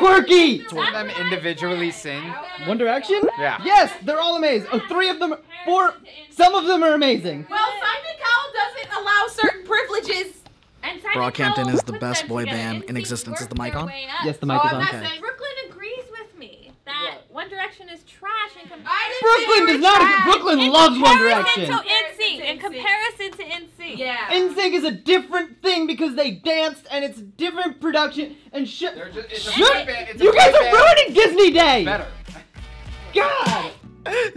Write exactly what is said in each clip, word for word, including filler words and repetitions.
quirky! It's one of them individually sing. One Direction? Yeah. Yes, they're all amazing. Oh, three of them, four, some of them are amazing. Well, Simon Cowell doesn't allow certain privileges. And Brockhampton is the best boy band in existence. Is the mic on? Yes, the mic is on. Brooklyn agrees with me that One Direction is trash in comparison. Brooklyn does not. Brooklyn loves One Direction. In comparison to N Sync. Yeah. N Sync is a different thing because they danced and it's different production and shit. You guys are ruining Disney Day. Better. God.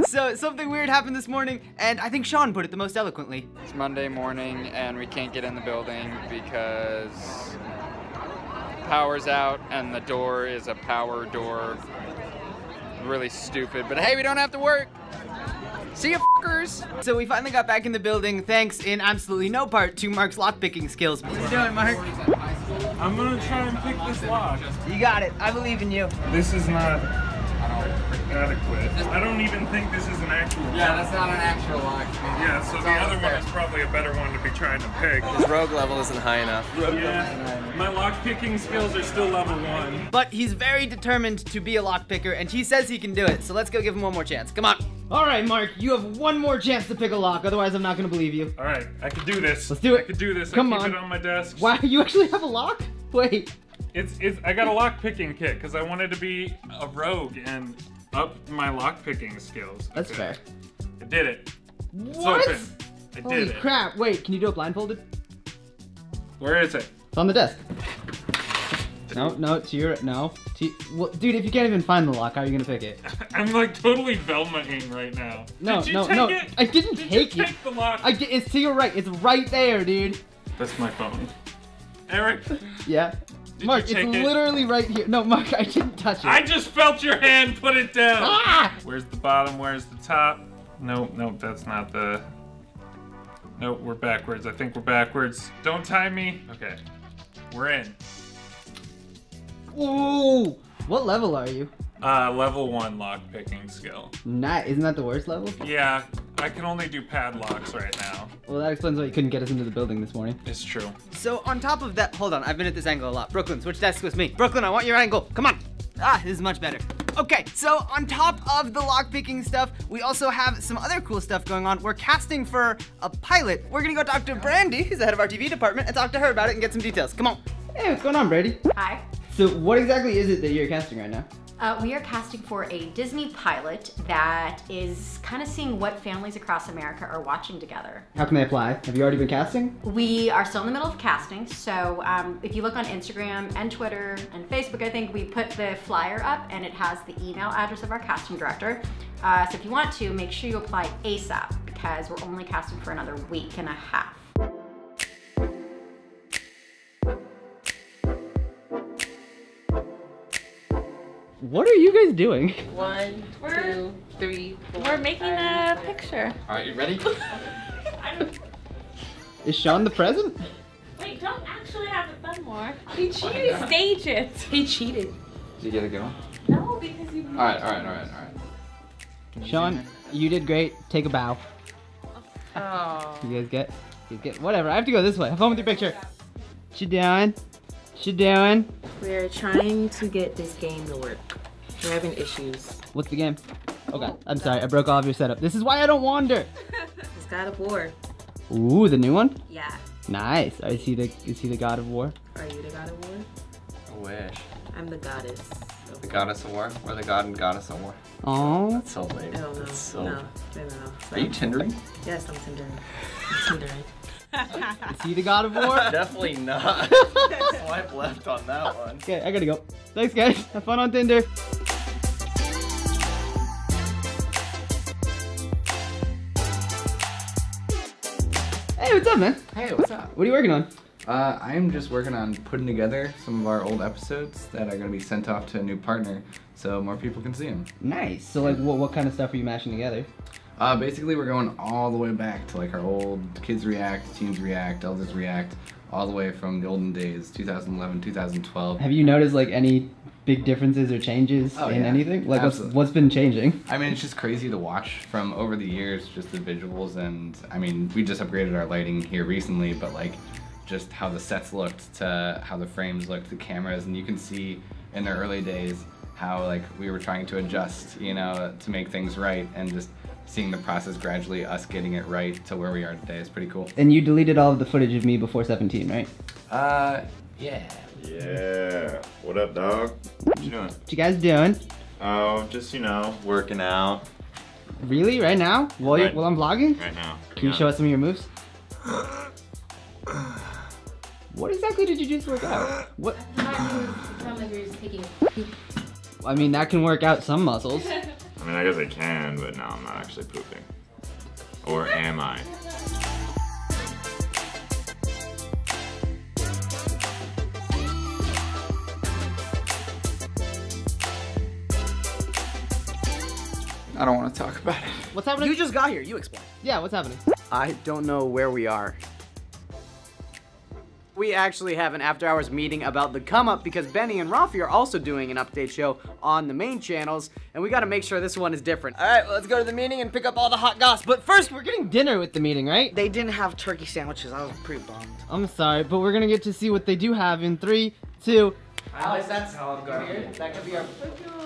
So, something weird happened this morning, and I think Sean put it the most eloquently. It's Monday morning, and we can't get in the building because power's out, and the door is a power door. Really stupid, but hey, we don't have to work. See ya, fuckers. So we finally got back in the building, thanks in absolutely no part to Mark's lockpicking skills. What are you doing, Mark? I'm gonna try and pick this lock. You got it. I believe in you. This is not... adequate. I don't even think this is an actual lock. Yeah, that's not an actual lock. Yeah, so the other one is probably a better one to be trying to pick. His rogue level isn't high enough. Yeah, my lock picking skills are still level one. But he's very determined to be a lock picker, and he says he can do it, so let's go give him one more chance. Come on. All right, Mark, you have one more chance to pick a lock, otherwise I'm not going to believe you. All right, I can do this. Let's do it. I can do this. Come on. I keep it on my desk. Wow, you actually have a lock? Wait. It's, it's, I got a lock picking kit because I wanted to be a rogue and up my lock picking skills. That's okay. Fair. I did it. What? It's open. I Holy did it. Holy crap. Wait, can you do it blindfolded? Where is it? It's on the desk. No, no, to your, no. To, well, dude, if you can't even find the lock, how are you going to pick it? I'm like totally Velma-ing right now. No, did you no, take no. It? I didn't did take you it. Take the lock? I did, it's to your right. It's right there, dude. That's my phone. Eric. Yeah. Did Mark, it's literally it? Right here. No, Mark, I didn't touch it. I just felt your hand put it down. Ah! Where's the bottom? Where's the top? Nope, nope, that's not the... Nope, we're backwards. I think we're backwards. Don't tie me. Okay, we're in. Ooh! What level are you? Uh, level one lock picking skill. Nah, isn't that the worst level? Yeah, I can only do padlocks right now. Well, that explains why you couldn't get us into the building this morning. It's true. So on top of that, hold on, I've been at this angle a lot. Brooklyn, switch desks with me. Brooklyn, I want your angle. Come on. Ah, this is much better. Okay, so on top of the lockpicking stuff, we also have some other cool stuff going on. We're casting for a pilot. We're gonna go talk to Brandy, who's the head of our T V department, and talk to her about it and get some details. Come on. Hey, what's going on, Brady? Hi. So what exactly is it that you're casting right now? Uh, we are casting for a Disney pilot that is kind of seeing what families across America are watching together. How can they apply? Have you already been casting? We are still in the middle of casting, so um, if you look on Instagram and Twitter and Facebook, I think we put the flyer up and it has the email address of our casting director. Uh, so if you want to, make sure you apply ASAP because we're only casting for another week and a half. What are you guys doing? One, two, three, four. We're making a picture. All right, you ready? Is Sean the present? Wait, don't actually have it done more. He cheated. Stage it. He cheated. Did you get a good one? No, because you. All right, all right, all right, all right. Sean, you did great. Take a bow. Oh. You guys get, you get whatever. I have to go this way. Have fun with your picture. What you doing? What you doing? We are trying to get this game to work. We're having issues. What's the game? Oh God, I'm sorry, I broke all of your setup. This is why I don't wander. It's God of War. Ooh, the new one? Yeah. Nice. Is he the is he the God of War? Are you the God of War? I wish. I'm the goddess. Of the war. Goddess of War? Or the god and goddess of war? Oh. That's so lame. I don't know. That's so... No, I don't know. So... Are you Tindering? Yes, I'm Tindering. I'm Tindering. Is he the God of War? Definitely not. Swipe left on that one. Okay, I gotta go. Thanks, guys. Have fun on Tinder. Hey, what's up, man? Hey, what's up? What are you working on? Uh, I'm just working on putting together some of our old episodes that are gonna be sent off to a new partner so more people can see them. Nice. So, like, what, what kind of stuff are you mashing together? Uh, basically, we're going all the way back to like our old Kids React, Teens React, Elders React, all the way from the olden days, two thousand eleven, two thousand twelve. Have you noticed like any big differences or changes oh, in yeah. anything? Like what's, what's been changing? I mean, it's just crazy to watch from over the years, just the visuals and I mean, we just upgraded our lighting here recently, but like just how the sets looked to how the frames looked, the cameras, and you can see in the early days, how like we were trying to adjust, you know, to make things right, and just seeing the process gradually, us getting it right to where we are today is pretty cool. And you deleted all of the footage of me before seventeen, right? Uh, yeah. Yeah. What up, dog? What you doing? What you guys doing? Oh, just, you know, working out. Really? Right now? While, right. while I'm vlogging? Right now. Can you show us some of your moves? What exactly did you do to work out? What? I mean, that can work out some muscles. I mean, I guess I can, but no, I'm not actually pooping. Or am I? I don't want to talk about it. What's happening? You just got here. You explain. Yeah, what's happening? I don't know where we are. We actually have an after hours meeting about the come up because Benny and Rafi are also doing an update show on the main channels, and we gotta make sure this one is different. All right, well, let's go to the meeting and pick up all the hot goss. But first, we're getting dinner with the meeting, right? They didn't have turkey sandwiches. I was pretty bummed. I'm sorry, but we're gonna get to see what they do have in three, two. Alex, that's Olive Garden. That could be our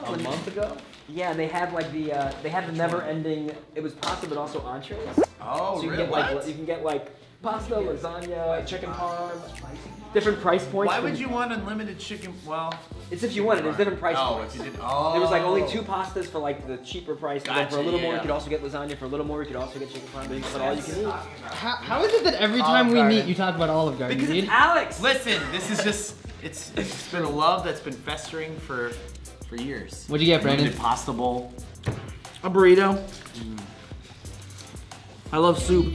a month ago. Yeah, and they had like the uh, they had the never-ending. It was pasta, but also entrees. Oh, so you really? Can get, like, what? You can get like. Pasta, lasagna, like chicken parm, different price points. Why would you want unlimited chicken? Well, it's if you wanted. There's different price oh, points. If you did, oh, there was like only two pastas for like the cheaper price. Gotcha, and then for a little yeah. more, you could also get lasagna. For a little more, you could also get chicken parm. But you could put all you can eat. How, how is it that every time Olive we Garden. meet, you talk about Olive Garden? Because it's Alex. Listen, this is just it's it's been a love that's been festering for for years. What'd you get, Brandon? Pasta bowl, a burrito. Mm. I love soup.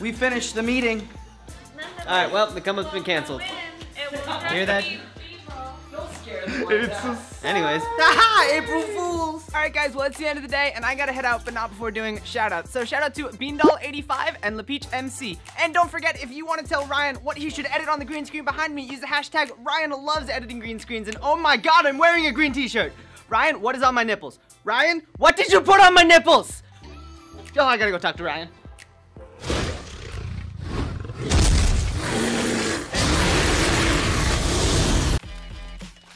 We finished the meeting. All right, well, the come-up's been canceled. Hear that? It's so sad. Anyways. Haha, April Fools! All right, guys, well, it's the end of the day, and I gotta head out, but not before doing shout-outs. So shout out to BeanDoll eighty-five and LaPeachMC. And don't forget, if you want to tell Ryan what he should edit on the green screen behind me, use the hashtag RyanLovesEditingGreenScreens, and oh my god, I'm wearing a green t-shirt. Ryan, what is on my nipples? Ryan, what did you put on my nipples? Oh, I gotta go talk to Ryan.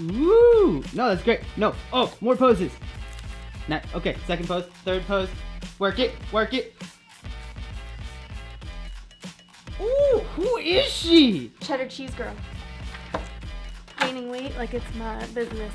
Woo! No, that's great. No. Oh, more poses. Not, okay, second pose, third pose. Work it, work it. Ooh, who is she? Cheddar cheese girl. Gaining weight like it's my business.